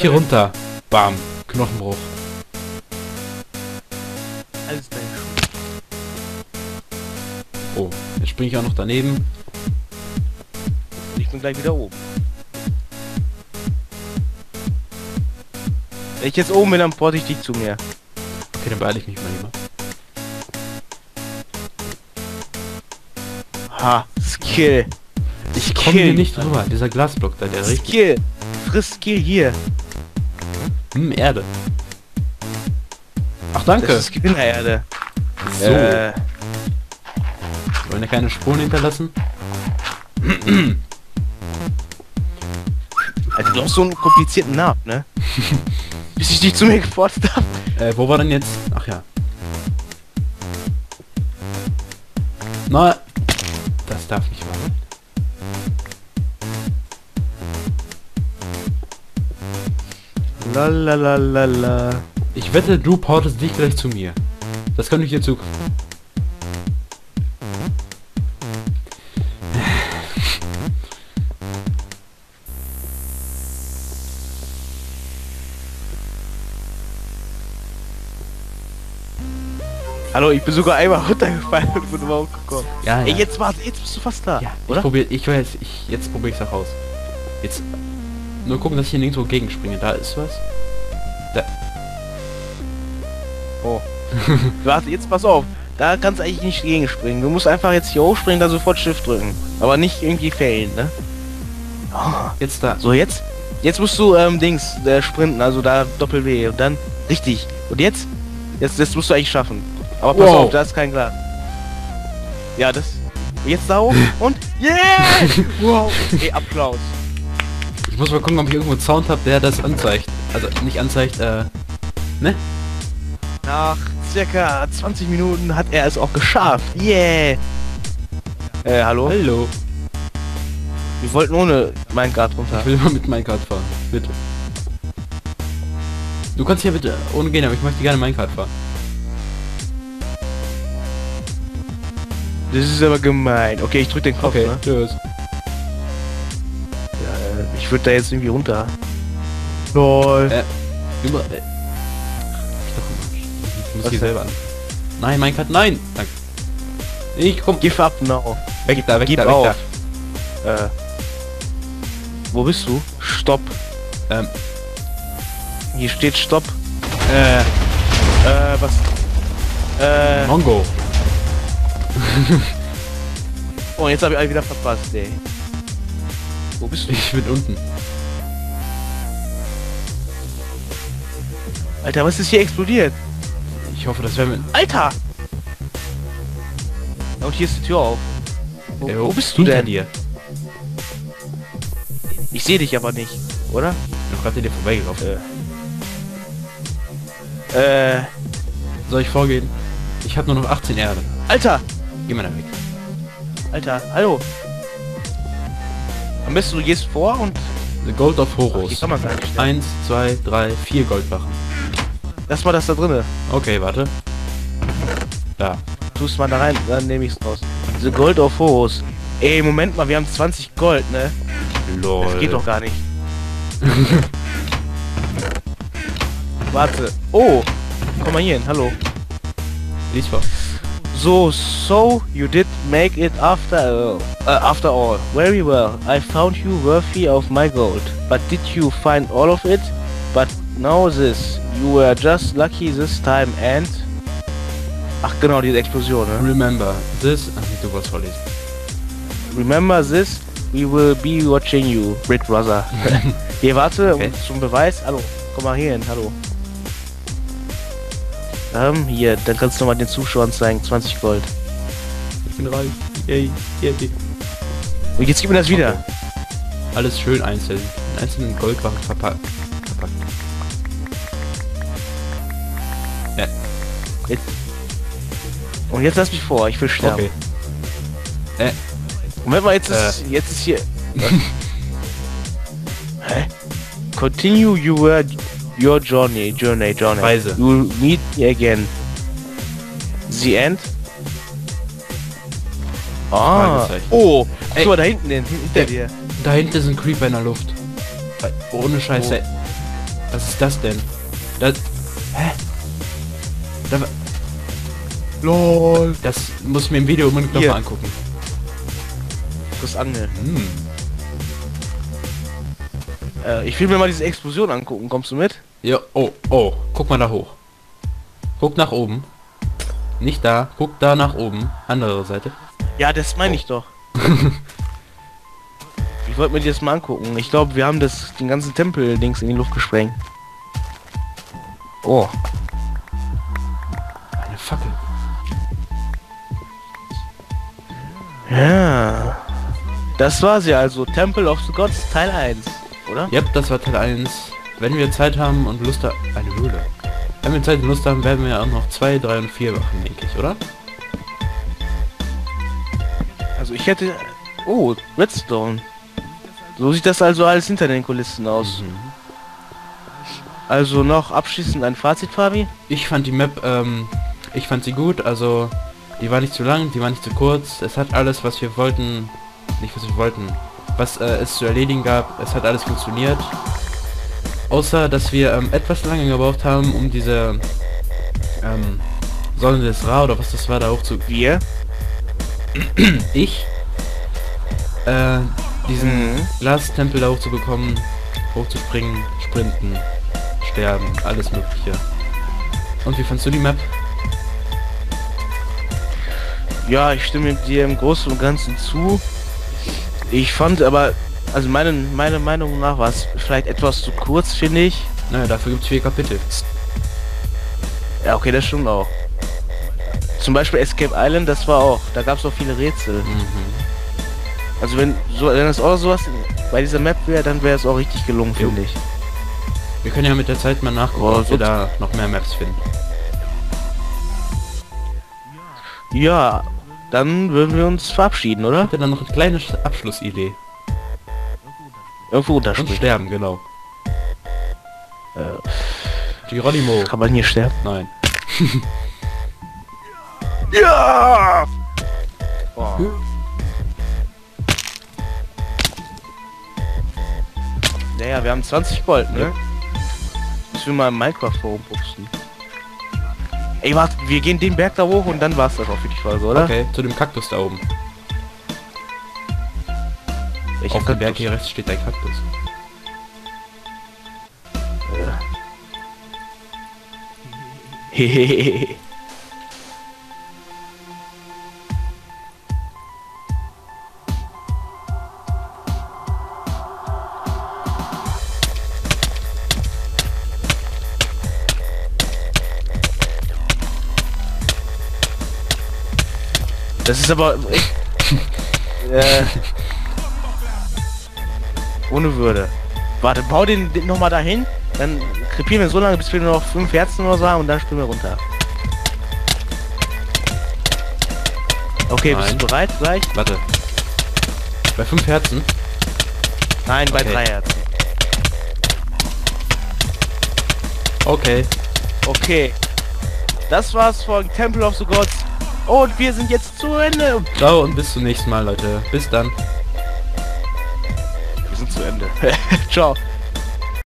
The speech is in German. hier runter. Bam. Knochenbruch. Alles weg. Oh, jetzt springe ich auch noch daneben. Ich bin gleich wieder oben. Wenn ich jetzt oben bin, dann porte ich dich zu mir. Okay, dann beeile ich mich mal lieber. Ha, Skill. Ich komme hier nicht drüber. Dieser Glasblock da, der richtig... Skill. Friss Skill hier. Hm, Erde. Ach, danke. Das ist Gewinnererde. So. Wollen ja keine Spuren hinterlassen? Alter, du hast so einen komplizierten Namen, ne? Bis ich dich zu mir geportet habe. Wo war denn jetzt? Ach ja. Na, das darf nicht wahr sein. Lalalala. Ich wette, du portest dich gleich zu mir. Das kann ich dir zu... Hallo, ich bin sogar einmal runtergefallen und bin überhaupt gekommen. Ja, ja. Ey, jetzt warte, jetzt bist du fast da, ja, oder? Jetzt probiere ich es auch aus. Jetzt nur gucken, dass ich hier nirgendwo gegenspringe. Da ist was. Da. Oh. Warte, jetzt pass auf. Da kannst du eigentlich nicht gegenspringen. Du musst einfach jetzt hier hochspringen, da sofort Shift drücken. Aber nicht irgendwie fällen, ne? Oh. Jetzt da. So, jetzt? Jetzt musst du sprinten, also da Doppel-W und dann... Richtig. Und jetzt? Jetzt musst du eigentlich schaffen. Aber pass auf, da ist kein Glas. Ja, das... Jetzt da hoch und... Yeah! Wow! Ey, Applaus. Ich muss mal gucken, ob ich irgendwo einen Sound habe, der das anzeigt. Also, nicht anzeigt, ne? Nach circa 20 Minuten hat er es auch geschafft. Yeah! Hallo? Hallo. Wir wollten ohne Minecraft runter. Ich will mal mit Minecraft fahren. Bitte. Du kannst hier bitte ohne gehen, aber ich möchte gerne Minecraft fahren. Das ist aber gemein. Okay, ich drück den Kopf, okay, ne? Tschüss. Ja, ich würde da jetzt irgendwie runter. Lol. Über... Ich muss hier selber an. Nein, Minecraft, nein! Danke. Ich komm... Give up now. Weg da, weg da, weg da. Wo bist du? Stopp. Hier steht Stopp. Was? Mongo. Oh, jetzt habe ich alle wieder verpasst, ey. Wo bist du? Ich bin unten. Alter, was ist hier explodiert? Ich hoffe, das wäre mit... Alter! Und hier ist die Tür auf. Wo bist du denn hier? Ich sehe dich aber nicht, oder? Ich bin gerade dir vorbeigelaufen. Soll ich vorgehen? Ich habe nur noch 18 Erde. Alter! Geh mal da weg. Alter, hallo! Am besten du gehst vor und... The Gold of Horus. Ach, kann man gar nicht, ne? 1, 2, 3, 4 Goldbarren. Lass mal das da drinne. Okay, warte. Da. Tust mal da rein, dann nehme ich's raus. The Gold of Horus. Ey, Moment mal, wir haben 20 Gold, ne? Lol. Das geht doch gar nicht. Warte. Oh! Komm mal hier hin, hallo. Lies vor. So you did make it after all. Very well. I found you worthy of my gold. But did you find all of it? But now this. You were just lucky this time and... Ach genau, diese Explosion, ne? Remember this... Ach, du wolltest vorlesen. Remember this, we will be watching you, Red Brother. Hier, warte, okay. Zum Beweis. Hallo, komm mal hier hin, hallo. Hier, dann kannst du nochmal den Zuschauern zeigen, 20 Gold. Ich bin reich. Yay, yay. Und jetzt gib mir das wieder. Alles schön einzeln. In einzelnen Goldbarren verpackt. Ja. Jetzt. Und jetzt lass mich vor, ich will sterben. Okay. Moment mal, jetzt ist hier... Hä? Continue your journey. Reise. You'll meet me again. The end? Ah. Oh. Guck mal da hinten, hinter dir. Da hinten ist ein Creeper in der Luft. Ohne Scheiße. Was ist das denn? Das... Hä? Da war... LOL. Das muss ich mir im Video unbedingt nochmal angucken. Das Angeln. Hm. Ich will mir mal diese Explosion angucken. Kommst du mit? Ja. Oh, oh. Guck mal da hoch. Guck nach oben. Nicht da. Guck da nach oben. Andere Seite. Ja, das meine ich doch. Ich wollte mir das mal angucken. Ich glaube, wir haben das den ganzen Tempel-Dings in die Luft gesprengt. Oh. Eine Fackel. Ja. Das war's ja also. Temple of the Gods Teil 1, oder? Ja, yep, das war Teil 1. Wenn wir Zeit haben und Lust haben... Eine Höhle. Wenn wir Zeit und Lust haben, werden wir auch noch 2, 3 und 4 machen, denke ich, oder? Also ich hätte... Oh, Redstone. So sieht das also alles hinter den Kulissen aus. Mhm. Also noch abschließend ein Fazit, Fabi? Ich fand die Map, ich fand sie gut, also die war nicht zu lang, die war nicht zu kurz. Es hat alles, was wir wollten, was es zu erledigen gab, es hat alles funktioniert. Außer, dass wir etwas lange gebraucht haben, um diese Sonne des Ra oder was das war, da hochzu... Wir? Ich? Diesen Glastempel da hochzubekommen, hochzuspringen, sprinten, sterben, alles mögliche. Und wie fandst du die Map? Ja, ich stimme dir im Großen und Ganzen zu. Ich fand aber, also meine Meinung nach war es vielleicht etwas zu kurz, finde ich. Naja, dafür gibt es 4 Kapitel. Ja, okay, das stimmt auch. Zum Beispiel Escape Island, das war auch, da gab es auch viele Rätsel. Mhm. Also wenn es auch sowas bei dieser Map wäre, dann wäre es auch richtig gelungen, finde ich. Wir können ja mit der Zeit mal nachgucken, ob wir da noch mehr Maps finden. Ja, dann würden wir uns verabschieden, oder? Habt ihr dann noch eine kleine Abschlussidee? Irgendwo unterspringen. Und sterben, genau. Geronimo. Kann man hier sterben? Nein. Ja! Boah. Naja, wir haben 20 Gold, ne? Ja. Müssen wir mal im Minecraft-Forum putzen. Ey, warte, wir gehen den Berg da hoch und dann war's das auch für die Folge, oder? Okay, zu dem Kaktus da oben. Welcher Auf dem Berg hier rechts steht ein Kaktus. Hehehehe. Das ist aber... ohne Würde. Warte, bau den nochmal dahin, dann krepieren wir so lange, bis wir nur noch 5 Herzen oder so haben und dann springen wir runter. Okay, nein. Bist du bereit gleich? Warte. Bei 5 Herzen? Nein, bei 3 Herzen. Okay. Okay. Das war's von Temple of the Gods. Und wir sind jetzt zu Ende. Ciao und bis zum nächsten Mal, Leute. Bis dann. Wir sind zu Ende. Ciao.